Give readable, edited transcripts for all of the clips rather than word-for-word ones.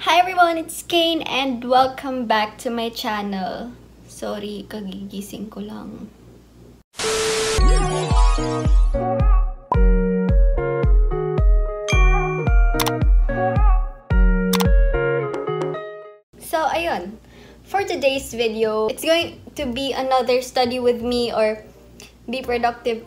Hi everyone, it's Kayne and welcome back to my channel. Sorry, kagigising ko lang. So ayun, for today's video, it's going to be another study with me or be productive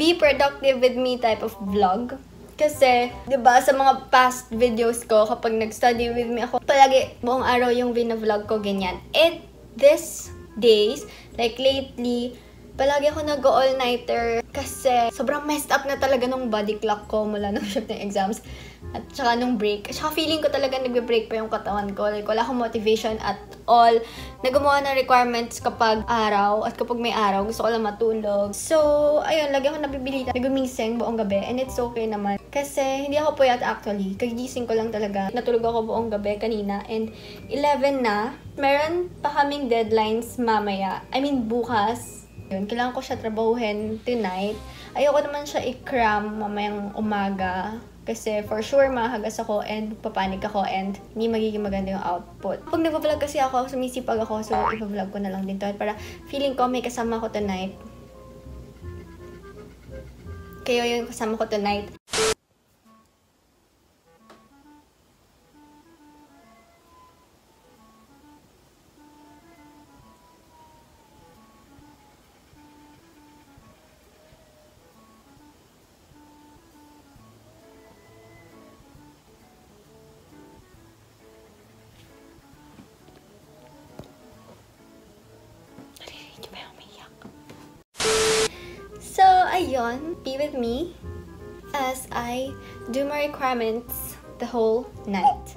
with me type of vlog. Kasi, diba, sa mga past videos ko, kapag nag-study with me ako, palagi buong araw yung vlog ko, ganyan. And these days, like lately, palagi ako nag-all-nighter kasi sobrang messed up na talaga nung body clock ko mula nung shift ng exams at saka nung break. At saka feeling ko talaga nagbe-break pa yung katawan ko. Like, wala akong motivation at all. Nagumawa ng requirements kapag araw at kapag may araw, gusto ko lang matulog. So, ayun, lagi ako nabibilita. Nagumising buong gabi and it's okay naman. Kasi hindi ako puyat actually. Kagising ko lang talaga. Natulog ako buong gabi kanina and 11 na. Meron pa kaming deadlines mamaya. I mean, bukas. Yun, kailangan ko siya trabahuhin tonight. Ayoko naman siya i-cram mamayang umaga. Kasi for sure, mahagas ako and papanik ako and hindi magiging maganda yung output. Pag nag-vlog kasi ako, sumisipag ako. So, i-vlog ko na lang din to. At para feeling ko may kasama ko tonight. Kayo yung kasama ko tonight. Ayun, be with me as I do my requirements the whole night.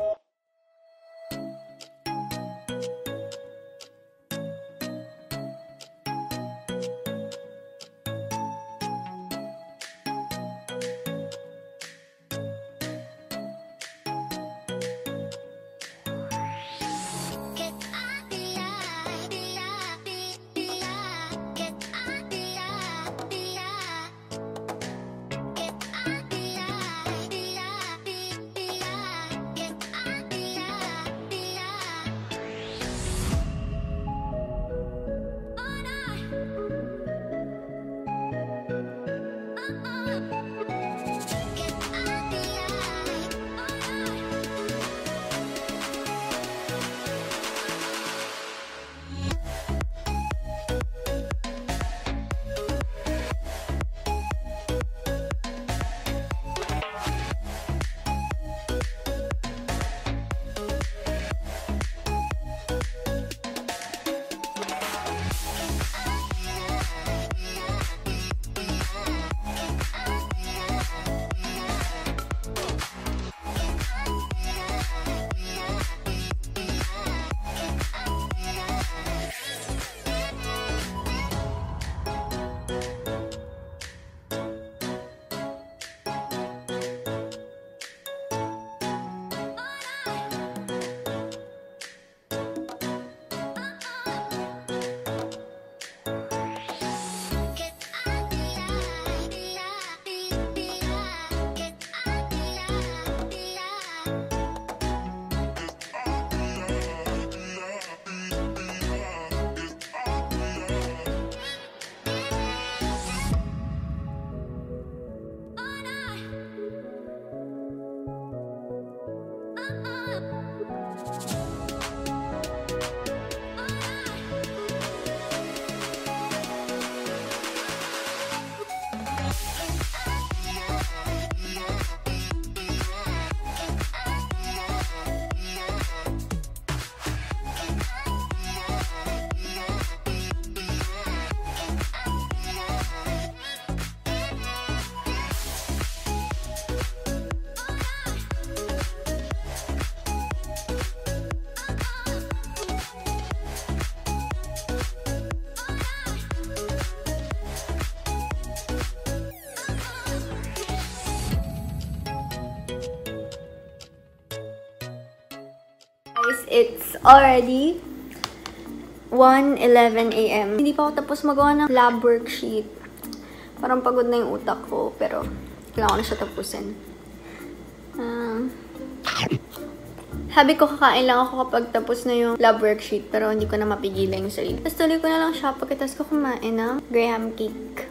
It's already 1:11 AM. Hindi pa ako tapos magawa ng lab worksheet. Parang pagod na yung utak ko, pero kailangan ko na siya tapusin. Sabi ko, kakain lang ako kapag tapos na yung lab worksheet, pero hindi ko na mapigilan yung sarili. Tapos tuloy ko na lang siya pagkatapos ko kumain ng graham cake.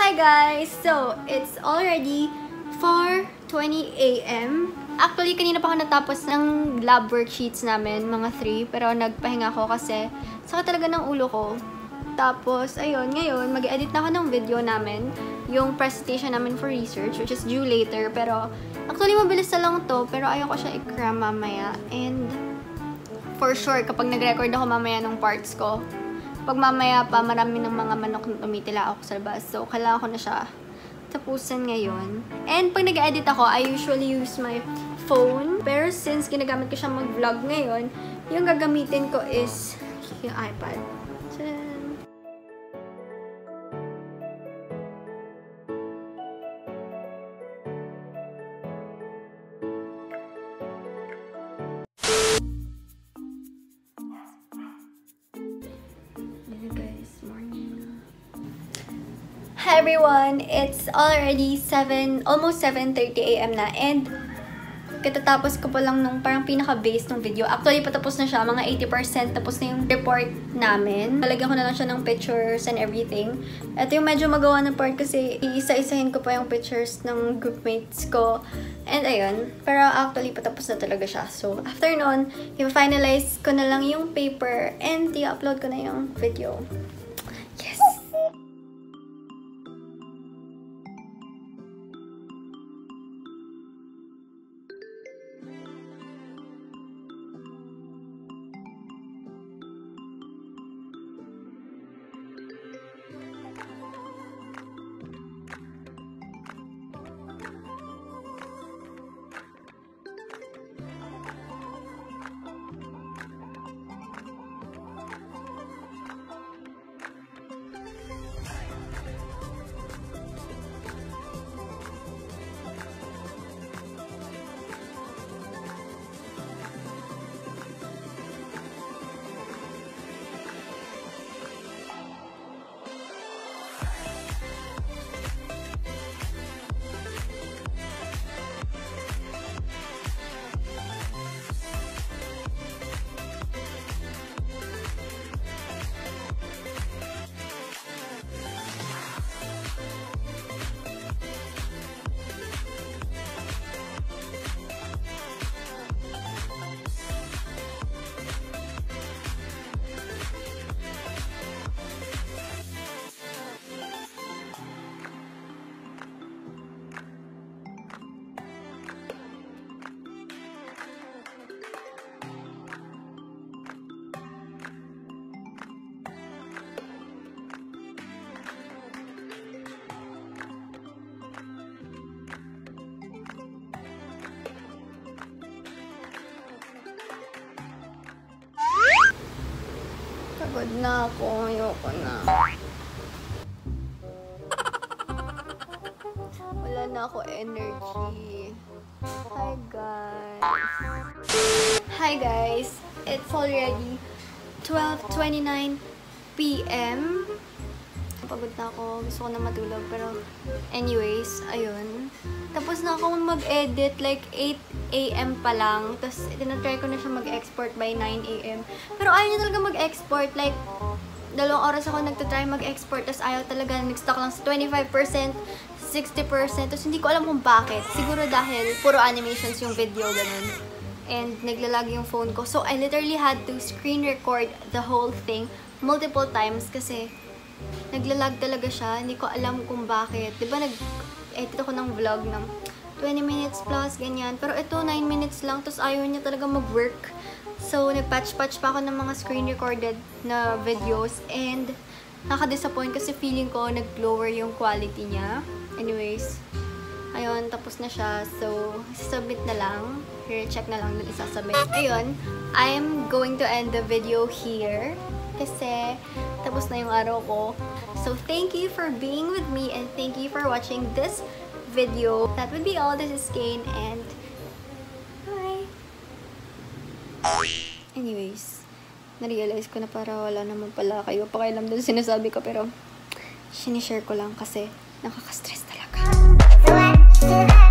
Hi guys! So, it's already 4:20 AM. Actually, kanina pa ako natapos ng lab worksheets namin, mga 3. Pero nagpahinga ako kasi sakit talaga ng ulo ko. Tapos, ayun, ngayon, mag-edit na ako ng video namin. Yung presentation namin for research, which is due later. Pero, actually, mabilis na lang to. Pero ayoko siya i-cram mamaya. And, for sure, kapag nag-record ako mamaya ng parts ko, pag mamaya pa, marami ng mga manok na tumitila ako sa labas. So, kailangan ko na siya tapusin ngayon. And pag nag-edit ako, I usually use my phone. Pero since ginagamit ko siya mag-vlog ngayon, yung gagamitin ko is yung iPad. Tadaan! Hi everyone! It's already almost 7:30 AM na, and katatapos ko pa lang nung parang pinaka-base ng video. Actually, patapos na siya. Mga 80% tapos na yung report namin. Palagyan ko na lang siya ng pictures and everything. Ito yung medyo magawa na part kasi iisa-isahin ko pa yung pictures ng groupmates ko. And ayun. Pero actually, patapos na talaga siya. So, after nun, i-finalize ko na lang yung paper and i-upload ko na yung video. Pagod na ako. Ayoko na. Wala na ako energy. Hi guys. Hi guys. It's already 12:29 PM. Pagod na ako. Gusto ko na matulog. Pero anyways, ayun. Tapos na ako mag-edit like 8 AM pa lang. Tapos, tinatry ko na siya mag-export by 9 AM. Pero ayaw niya talaga mag-export. Like, 2 oras ako nagtatry mag-export. Tapos ayaw talaga. Nag-stuck lang sa 25%. 60%. Tapos hindi ko alam kung bakit. Siguro dahil puro animations yung video, ganun. And naglalag yung phone ko. So I literally had to screen record the whole thing multiple times kasi naglalag talaga siya. Hindi ko alam kung bakit. Diba nag-edit ako ng vlog ng 20 minutes plus, ganyan. Pero ito, 9 minutes lang. Tapos ayaw niya talaga mag-work. So nagpatch-patch pa ako ng mga screen recorded na videos. And nakadisappoint kasi feeling ko nag-lower yung quality niya. Anyways, ayun, tapos na siya. So, isasubmit na lang. Re-check na lang yung isasubmit. Ayun, I'm going to end the video here. Kasi, tapos na yung araw ko. So, thank you for being with me and thank you for watching this video. That would be all. This is Kayne and bye! Anyways, na-realize ko na para wala naman pala kayo pakialam doon sinasabi ko pero sinishare ko lang kasi nakaka-stress talaga.